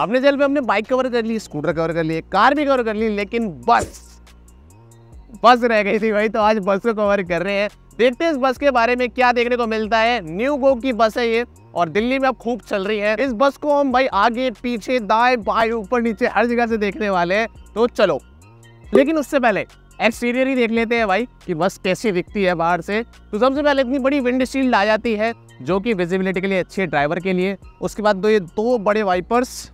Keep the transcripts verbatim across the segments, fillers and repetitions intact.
अपने चैनल पे हमने बाइक कवर कर ली, स्कूटर कवर कर लिए, कार भी कवर कर ली, लेकिन बस बस रह गई थी भाई, तो आज बस को कवर कर रहे हैं। देखते हैं इस बस के बारे में क्या देखने को मिलता है। न्यूगो की बस है ये और दिल्ली में अब खूब चल रही है। इस बस को हम भाई आगे पीछे दाएं बाएं ऊपर नीचे हर जगह से देखने वाले हैं, तो चलो। लेकिन उससे पहले एक्सटीरियर ही देख लेते हैं भाई कि बस कैसी दिखती है बाहर से। तो सबसे पहले इतनी बड़ी विंडशील्ड आ जाती है जो कि विजिबिलिटी के लिए अच्छी है ड्राइवर के लिए। उसके बाद दो ये दो बड़े वाइपर्स,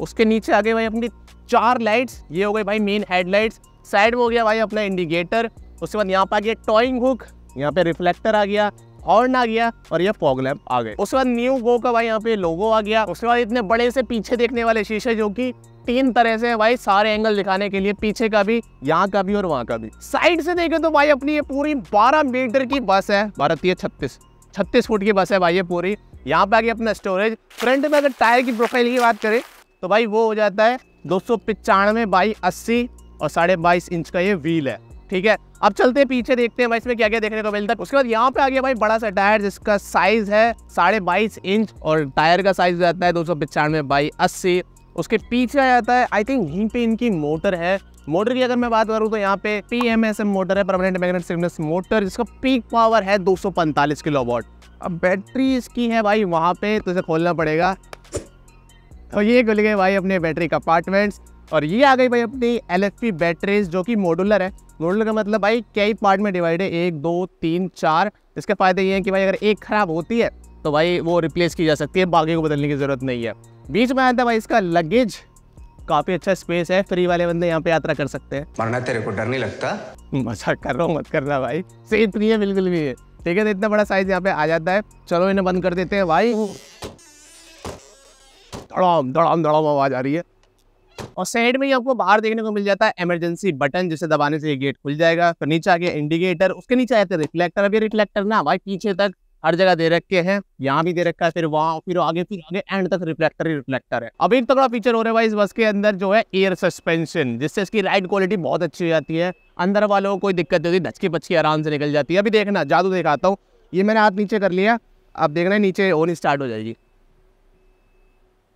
उसके नीचे आ गए भाई अपनी चार लाइट्स, ये हो गई भाई मेन हेडलाइट्स, साइड में हो गया भाई अपना इंडिकेटर, उसके बाद यहाँ पर आ गया टॉइंग हुक, यहाँ पे रिफ्लेक्टर आ गया, हॉर्न आ गया और ये फॉग लैंप आ गए। उसके बाद न्यूगो का भाई यहाँ पे लोगो आ गया। उसके बाद इतने बड़े से पीछे देखने वाले शीशे जो कि तीन तरह से भाई, सारे एंगल दिखाने के लिए, पीछे का भी, यहाँ का भी और वहाँ का भी। साइड से देखें तो भाई अपनी ये पूरी बारह मीटर की बस है, भारतीय छत्तीस छत्तीस फुट की बस है भाई ये पूरी। यहाँ पे आ गया अपना स्टोरेज। फ्रंट में अगर टायर की प्रोफाइल की बात करें तो भाई वो हो जाता है दो सौ पचानवे बाई अस्सी और साढ़े बाईस इंच का ये व्हील है, ठीक है। अब चलते हैं पीछे, देखते हैं भाई इसमें क्या क्या देखने को मिलता है। उसके बाद यहाँ पे आ गया भाई बड़ा सा टायर जिसका साइज है साढ़े बाईस इंच और टायर का साइज हो जाता है दो सौ पचानवे बाई अस्सी। उसके पीछे आ जाता है, आई थिंक यहीं पे इनकी मोटर है। मोटर की अगर मैं बात करूँ तो यहाँ पे P M S M motor है, परमानेंट मैग्नेटिक सिग्नल्स मोटर, जिसका पीक पावर है दो सौ पैंतालीस किलो वॉट। अब बैटरी इसकी है भाई वहाँ पे, तो इसे खोलना पड़ेगा। तो ये खुल गए भाई अपने बैटरी कंपार्टमेंट्स और ये आ गई भाई अपनी एलएफपी बैटरीज जो कि मॉड्यूलर है। मॉड्यूलर का मतलब भाई कई पार्ट में डिवाइड है, एक दो तीन चार। इसके फायदे ये हैं कि भाई अगर एक ख़राब होती है तो भाई वो रिप्लेस की जा सकती है, बाकी को बदलने की ज़रूरत नहीं है। बीच में आया था भाई इसका लगेज, काफ़ी अच्छा स्पेस है, फ्री वाले बंदे यहाँ पे यात्रा कर सकते हैं। मरना तेरे को डर नहीं लगता? मजाक कर रहा हूँ, मत करना भाई, सेफ नहीं है बिल्कुल भी, ठीक है। तो इतना बड़ा साइज यहाँ पे आ जाता है। चलो इन्हें बंद कर देते हैं भाई, धड़ाम धड़ाम धड़ाम आवाज़ आ रही है। और साइड में ही आपको बाहर देखने को मिल जाता है इमरजेंसी बटन, जिसे दबाने से ये गेट खुल जाएगा। फिर नीचे आके इंडिकेटर, उसके नीचे आते हैं रिफ्लेक्टर। अभी रिफ्लेक्टर ना भाई पीछे तक हर जगह दे रखे हैं, यहाँ भी दे रखा है, फिर वहाँ, फिर आगे, फिर आगे एंड तक रिफ्लेक्टर ही रिफ्लेक्टर है। अब एक तगड़ा फीचर हो रहा है भाई इस बस के अंदर जो है एयर सस्पेंशन, जिससे इसकी राइड क्वालिटी बहुत अच्छी हो जाती है, अंदर वालों को कोई दिक्कत नहीं होती, धचकी पचकी आराम से निकल जाती है। अभी देखना जादू दिखाता हूँ, ये मैंने हाथ नीचे कर लिया, अब देखना है नीचे होनी स्टार्ट हो जाएगी,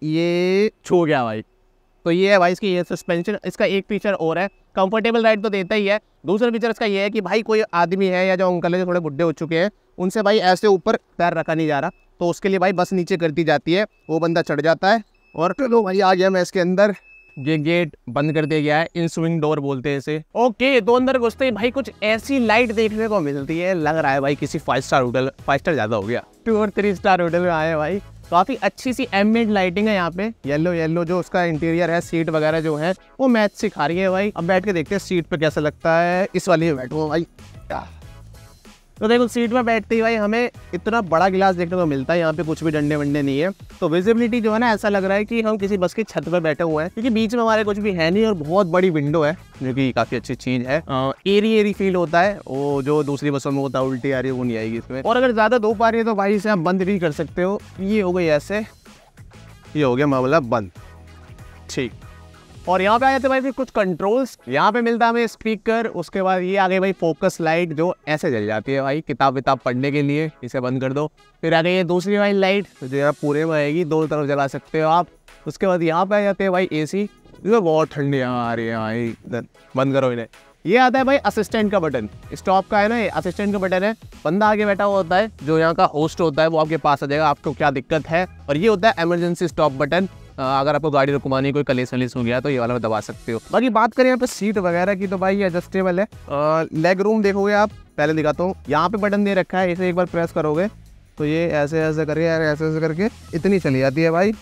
ये छू गया भाई। तो ये है भाई इसकी ये सस्पेंशन। इसका एक फीचर और है, कंफर्टेबल राइड तो देता ही है, दूसरा फीचर इसका ये है कि भाई कोई आदमी है या जो अंकल है जो थोड़े बुड्ढे हो चुके हैं उनसे भाई ऐसे ऊपर पैर रखा नहीं जा रहा, तो उसके लिए भाई बस नीचे करती जाती है, वो बंदा चढ़ जाता है। और चलो भाई आ गया मैं इसके अंदर, ये गेट बंद कर दिया गया है, इन स्विंग डोर बोलते हैं इसे। ओके, तो अंदर घुसते ही भाई कुछ ऐसी लाइट देखने को मिलती है, लग रहा है भाई किसी five star hotel, five star ज़्यादा हो गया, टू और थ्री स्टार होटल में आए भाई। काफ़ी अच्छी सी एम्बिएंट लाइटिंग है यहाँ पे, येलो येलो जो उसका इंटीरियर है, सीट वगैरह जो है वो मैच सिखा रही है भाई। अब बैठ के देखते हैं सीट पे कैसा लगता है, इस वाली में बैठो भाई। तो देखो सीट में बैठते ही भाई हमें इतना बड़ा गिलास देखने को मिलता है, यहाँ पे कुछ भी डंडे वंडे नहीं है, तो विजिबिलिटी जो है ना ऐसा लग रहा है कि हम किसी बस की छत पर बैठे हुए हैं, क्योंकि बीच में हमारे कुछ भी है नहीं और बहुत बड़ी विंडो है जो कि काफ़ी अच्छी चीज़ है। एरी एरी फील होता है, वो जो दूसरी बसों में होता है उल्टी आ रही है वो नहीं आएगी इसमें। और अगर ज़्यादा धूप आ रही है तो भाई इसे आप बंद भी कर सकते हो, ये हो गई ऐसे, ये हो गया मामला बंद, ठीक। और यहाँ पे आ जाते भाई फिर कुछ कंट्रोल्स, यहाँ पे मिलता हमें स्पीकर, उसके बाद ये आ गई भाई फोकस लाइट जो ऐसे जल जाती है भाई किताब विताब पढ़ने के लिए, इसे बंद कर दो। फिर आ गई ये दूसरी भाई लाइट जो यहाँ पूरे में आएगी, दो तरफ जला सकते हो आप। उसके बाद यहाँ पे आ जाते हैं भाई एसी, जो बहुत ठंडी आ रही है भाई, इधर बंद करो इन्हें। ये आता है भाई असिस्टेंट का बटन, स्टॉप का है ना, ये असिस्टेंट का बटन है, बंदा आगे बैठा हुआ होता है जो यहाँ का होस्ट होता है वो आपके पास आ जाएगा, आपको क्या दिक्कत है। और ये होता है इमरजेंसी स्टॉप बटन, अगर आपको गाड़ी रुकवानी, कोई कलेस वलेस हो गया तो ये वाला में दबा सकते हो। बाकी बात करें यहाँ पे सीट वगैरह की तो भाई ये एडजस्टेबल है। लेग रूम देखोगे आप, पहले दिखाता हूँ, यहाँ पे बटन दे रखा है, इसे एक बार प्रेस करोगे तो ये ऐसे ऐसे करके ऐसे ऐसे करके इतनी चली जाती है भाई,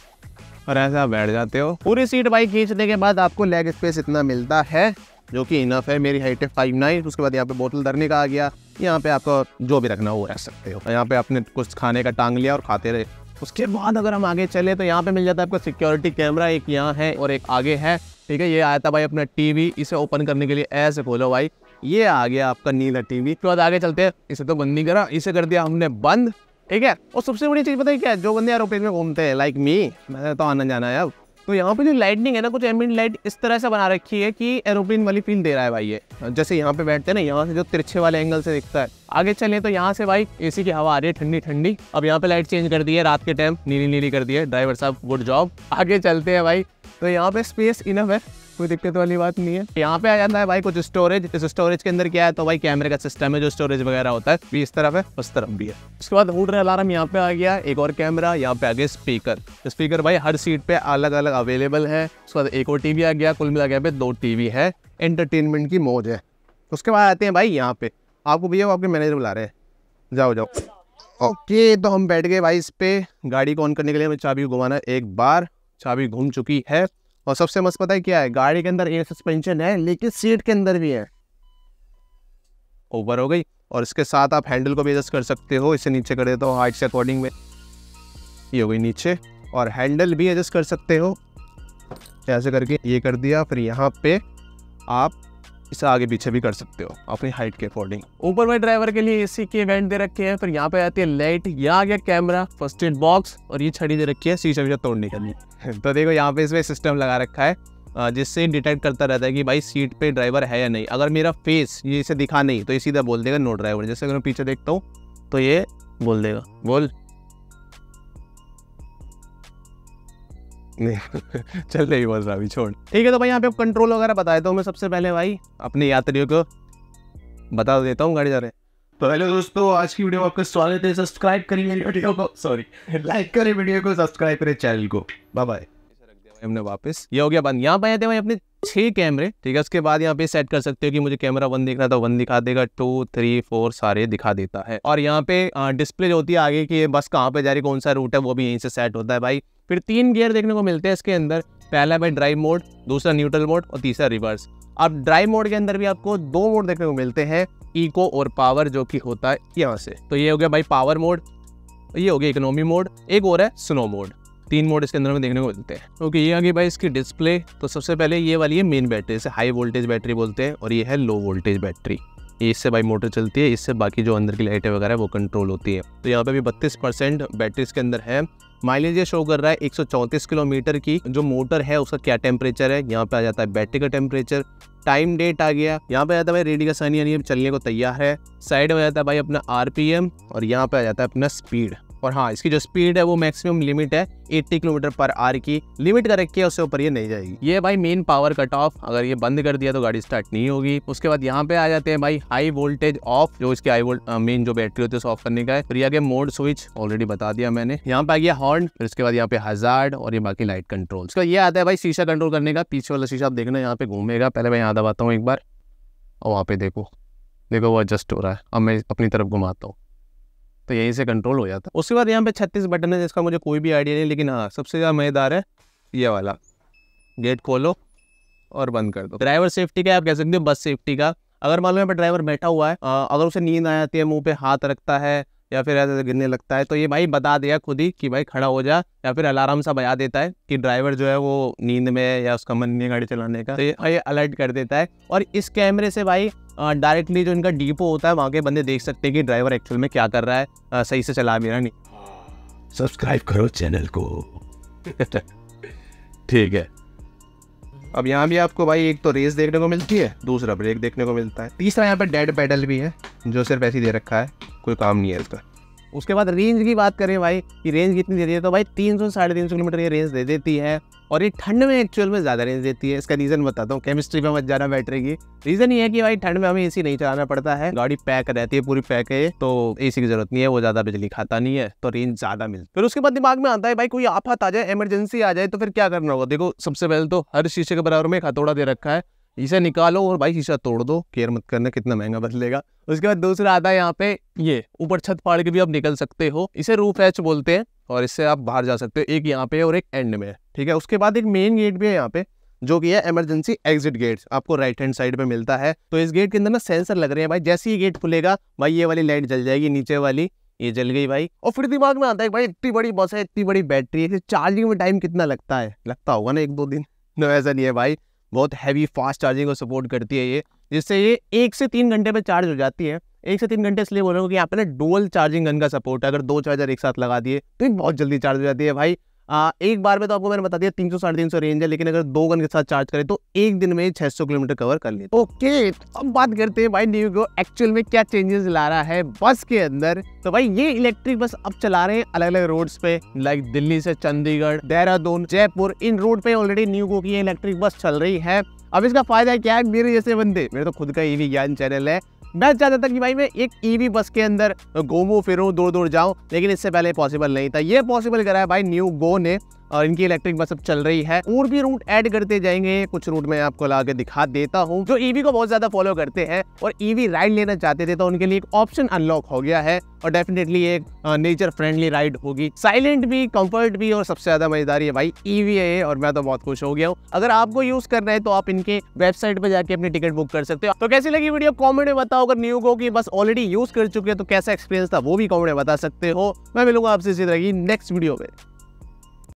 और ऐसे आप बैठ जाते हो। पूरी सीट भाई खींचने के बाद आपको लेग स्पेस इतना मिलता है जो कि इनफ है, मेरी हाइट है फाइव नाइन। उसके बाद यहाँ पे बोतल धरने का आ गया, यहाँ पे आपको जो भी रखना हो वो रख सकते हो। यहाँ पे आपने कुछ खाने का टांग लिया और खाते रहे। उसके बाद अगर हम आगे चले तो यहाँ पे मिल जाता है आपको सिक्योरिटी कैमरा, एक यहाँ है और एक आगे है, ठीक है। ये आया था भाई अपना टीवी, इसे ओपन करने के लिए ऐसे खोलो भाई, ये आ गया आपका नीला टीवी। उसके बाद आगे चलते हैं, इसे तो बंद नहीं करा, इसे कर दिया हमने बंद, ठीक है। और सबसे बड़ी चीज़ पता है क्या, जो बंदे एरोप्लेन में घूमते हैं लाइक मी, मैं तो आना जाना है अब, तो यहाँ पे जो लाइटनिंग है ना, कुछ एम्बिएंट लाइट इस तरह से बना रखी है कि एरोप्लेन वाली फील दे रहा है भाई। ये जैसे यहाँ पे बैठते हैं ना, यहाँ से जो तिरछे वाले एंगल से दिखता है। आगे चले तो यहाँ से भाई एसी की हवा आ रही है ठंडी ठंडी। अब यहाँ पे लाइट चेंज कर दी है, रात के टाइम नीली नीली कर दी है। ड्राइवर साहब गुड जॉब। आगे चलते हैं भाई, तो यहाँ पे स्पेस इनफ है, कोई दिक्कत वाली बात नहीं है। यहाँ पे आ जाता है भाई कुछ स्टोरेज। इस स्टोरेज के अंदर क्या है तो भाई कैमरे का सिस्टम है, जो स्टोरेज वगैरह होता है भी इस तरफ है उस तरफ भी है। उसके बाद हूटर अलार्म यहाँ पे आ गया, एक और कैमरा यहाँ पे आ गया, स्पीकर स्पीकर भाई हर सीट पे अलग अलग अवेलेबल है। उसके बाद एक और टीवी आ गया, कुल मिला गया पे दो टीवी है, एंटरटेनमेंट की मौज है। उसके बाद आते हैं भाई यहाँ पे, आपको भैया आपके मैनेजर बुला रहे हैं, जाओ जाओ। ओके तो हम बैठ गए भाई इस पे। गाड़ी को ऑन करने के लिए हमें चाबी घुमाना, एक बार चाबी घूम चुकी है। और सबसे मस्त पता है क्या है, गाड़ी के अंदर एयर सस्पेंशन है लेकिन सीट के अंदर भी है। ओवर हो गई। और इसके साथ आप हैंडल को भी एडजस्ट कर सकते हो, इसे नीचे कर देता हूँ हाइट से अकॉर्डिंग में, ये हो गई नीचे। और हैंडल भी एडजस्ट कर सकते हो ऐसे करके, ये कर दिया। फिर यहाँ पे आप इसे आगे पीछे भी कर सकते हो अपनी हाइट के अकॉर्डिंग। ऊपर में ड्राइवर के लिए एसी के इवेंट दे रखे हैं। फिर यहाँ पे आती है लाइट, यहाँ आ गया कैमरा, फर्स्ट एड बॉक्स, और ये छड़ी दे रखी है शीशा वीशा तोड़ने के लिए। तो देखो यहाँ पे इसमें सिस्टम लगा रखा है जिससे डिटेक्ट करता रहता है कि भाई सीट पे ड्राइवर है या नहीं। अगर मेरा फेस ये इसे दिखा नहीं तो ये सीधा बोल देगा नो ड्राइवर। जैसे अगर मैं पीछे देखता हूँ तो ये बोल देगा बोल नहीं चल रही बस अभी छोड़। ठीक है तो भाई यहाँ पे आप कंट्रोल वगैरह बताया तो मैं सबसे पहले भाई अपने यात्रियों को बता देता हूँ गाड़ी जा रहे। तो हेलो दोस्तों, आज की वीडियो में आपका स्वागत है। सब्सक्राइब करिए वीडियो को, सॉरी लाइक करें वीडियो को, सब्सक्राइब करें चैनल को। Bye bye. हमने वापस ये हो गया बंद। यहाँ पे आते भाई अपने छः कैमरे, ठीक है। उसके बाद यहाँ पे सेट कर सकते हो कि मुझे कैमरा वन देखना तो वन दिखा देगा, टू थ्री फोर सारे दिखा देता है। और यहाँ पे डिस्प्ले जो होती है आगे की बस कहाँ पे जा रही, कौन सा रूट है, वो भी यहीं से सेट होता है भाई। फिर तीन गियर देखने को मिलते हैं इसके अंदर, पहला भाई ड्राइव मोड, दूसरा न्यूट्रल मोड और तीसरा रिवर्स। अब ड्राइव मोड के अंदर भी आपको दो मोड देखने को मिलते हैं, इको और पावर, जो कि होता है यहाँ से। तो ये हो गया भाई पावर मोड, ये हो गया इकोनॉमी मोड, एक और है स्नो मोड। तीन मोड इसके अंदर में देखने को मिलते हैं। ओके ये आगे भाई इसकी डिस्प्ले। तो सबसे पहले ये वाली है मेन बैटरी, इसे हाई वोल्टेज बैटरी बोलते हैं, और ये है लो वोल्टेज बैटरी। इससे भाई मोटर चलती है, इससे बाकी जो अंदर की लाइटें वगैरह वो कंट्रोल होती है। तो यहाँ पे भी बत्तीस परसेंट बैटरी इसके अंदर है। माइलेज ये शो कर रहा है एक सौ चौंतीस किलोमीटर की। जो मोटर है उसका क्या टेम्परेचर है, यहाँ पे आ जाता है बैटरी का टेम्परेचर। टाइम डेट आ गया, यहाँ पे आ जाता है भाई रेडी का साइन, यानी चलने को तैयार है। साइड में आ जाता है भाई अपना आर पी एम, और यहाँ पे आ जाता है अपना स्पीड। और हाँ, इसकी जो स्पीड है वो मैक्सिमम लिमिट है अस्सी किलोमीटर पर आर की लिमिट का रखी है, उससे ऊपर ये नहीं जाएगी। ये भाई मेन पावर कट ऑफ, अगर ये बंद कर दिया तो गाड़ी स्टार्ट नहीं होगी। उसके बाद यहाँ पे आ जाते हैं भाई हाई वोल्टेज ऑफ, जो इसके हाई वोल्ट मेन जो बैटरी होती है उसे ऑफ करने का है। फिर आगे मोड स्विच ऑलरेडी बता दिया मैंने। यहाँ पे आ गया हॉर्न, फिर उसके बाद यहाँ पे हजार्ड और ये बाकी लाइट कंट्रोल। उसका ये आता है भाई शीशा कंट्रोल करने का, पीछे वाला शीशा आप देखना यहाँ पे घूमेगा। पहले मैं यहाँ दबाता हूँ एक बार, और वहाँ पे देखो देखो वो एडजस्ट हो रहा है। अब मैं अपनी तरफ घुमाता हूँ तो यहीं से कंट्रोल हो जाता है। उसके बाद यहाँ पे छत्तीस बटन है, जिसका मुझे कोई भी आइडिया नहीं, लेकिन हाँ सबसे ज़्यादा मज़ेदार है ये वाला। गेट खोलो और बंद कर दो। ड्राइवर सेफ्टी का आप कह सकते हो, बस सेफ्टी का। अगर मान लो यहाँ पर ड्राइवर बैठा हुआ है, अगर उसे नींद आ जाती है, मुँह पे हाथ रखता है या फिर ऐसे गिरने लगता है, तो ये भाई बता देगा खुद ही कि भाई खड़ा हो जा, या फिर अलार्म सा बजा देता है कि ड्राइवर जो है वो नींद में है या उसका मन नहीं है गाड़ी चलाने का, तो ये अलर्ट कर देता है। और इस कैमरे से भाई डायरेक्टली जो इनका डीपो होता है वहाँ के बंदे देख सकते हैं कि ड्राइवर एक्चुअल में क्या कर रहा है, आ, सही से चला भी रहा नहीं। सब्सक्राइब करो चैनल को ठीक है। अब यहाँ भी आपको भाई एक तो रेस देखने को मिलती है, दूसरा ब्रेक देखने को मिलता है, तीसरा यहाँ पर डेड पेडल भी है जो सिर्फ ऐसे ही दे रखा है, कोई काम नहीं है इसका। उसके बाद रेंज की बात करें भाई कि रेंज कितनी देती है, तो भाई तीन सौ साढ़े तीन सौ किलोमीटर ये रेंज दे देती है। और ये ठंड में एक्चुअल में ज़्यादा रेंज देती है, इसका रीज़न बताता हूँ। केमिस्ट्री में मत जाना बैटरी की। रीज़न ये है कि भाई ठंड में हमें एसी नहीं चलाना पड़ता है, गाड़ी पैक रहती है, पूरी पैक है, तो एसी की जरूरत नहीं है, वो ज़्यादा बिजली खाता नहीं है, तो रेंज ज़्यादा मिलती है। फिर उसके बाद दिमाग में आता है भाई कोई आफत आ जाए, इमरजेंसी आ जाए, तो फिर क्या करना होगा। देखो सबसे पहले तो हर शीशे के बराबर में एक हथौड़ा दे रखा है, इसे निकालो और भाई शीशा तोड़ दो, केयर मत करना कितना महंगा बदलेगा। उसके बाद दूसरा आता है यहाँ पे ये ऊपर छत फाड़ के भी आप निकल सकते हो, इसे रूफ हैच बोलते हैं, और इससे आप बाहर जा सकते हो। एक यहाँ पे और एक एंड में, ठीक है। उसके बाद एक मेन गेट भी है यहाँ पे, जो कि है इमरजेंसी एग्जिट गेट, आपको राइट हैंड साइड पे मिलता है। तो इस गेट के अंदर ना सेंसर लग रहे हैं भाई, जैसे ही गेट खुलेगा भाई ये वाली लाइट जल जाएगी, नीचे वाली ये जल गई भाई। और फिर दिमाग में आता है भाई इतनी बड़ी बस है, इतनी बड़ी बैटरी है, चार्जिंग में टाइम कितना लगता है, लगता होगा ना एक दो दिन। नो ऐसा नहीं है भाई, बहुत हैवी फास्ट चार्जिंग को सपोर्ट करती है ये, जिससे ये एक से तीन घंटे पे चार्ज हो जाती है। एक से तीन घंटे इसलिए बोल रहा हूँ कि यहाँ पे ना डुअल चार्जिंग गन का सपोर्ट है, अगर दो चार्जर एक साथ लगा दिए तो ये बहुत जल्दी चार्ज हो जाती है भाई। आ, एक बार में तो आपको मैंने बता दिया तीन सौ साढ़े तीन सौ रेंज है, लेकिन अगर दो गन के साथ चार्ज करें तो एक दिन में छह सौ किलोमीटर कवर कर लेते हैं। ओके, तो अब बात करते हैं भाई न्यूगो एक्चुअल में क्या चेंजेस ला रहा है बस के अंदर। तो भाई ये इलेक्ट्रिक बस अब चला रहे हैं अलग अलग रोड्स पे, लाइक दिल्ली से चंडीगढ़, देहरादून, जयपुर, इन रोड पे ऑलरेडी न्यूगो की इलेक्ट्रिक बस चल रही है। अब इसका फायदा क्या है, मेरे जैसे बंदे, मेरे तो खुद का ईवी ज्ञान चैनल है, मैं चाहता था कि भाई मैं एक ईवी बस के अंदर घूमूं फिरूं, दूर दूर जाऊं, लेकिन इससे पहले पॉसिबल नहीं था। ये पॉसिबल करा है भाई न्यूगो ने और इनकी इलेक्ट्रिक बस अब चल रही है। और भी रूट ऐड करते जाएंगे, कुछ रूट मैं आपको ला के दिखा देता हूँ। जो ईवी को बहुत ज़्यादा फॉलो करते हैं और ईवी राइड लेना चाहते थे तो उनके लिए एक ऑप्शन अनलॉक हो गया है और डेफिनेटली एक नेचर फ्रेंडली राइड होगी, साइलेंट भी, कंफर्ट भी, और सबसे ज़्यादा मजेदारी है भाई ईवी है, और मैं तो बहुत खुश हो गया हूँ। अगर आपको यूज़ करना है तो आप इनके वेबसाइट पर जाके अपनी टिकट बुक कर सकते हो। तो कैसी लगी वीडियो कॉमेंट में बताओ, अगर न्यूगो की बस ऑलरेडी यूज़ कर चुके हैं तो कैसा एक्सपीरियंस था वो भी कॉमेंट में बता सकते हो। मैं मिलूंगा आपसे इसी तरह की नेक्स्ट वीडियो में।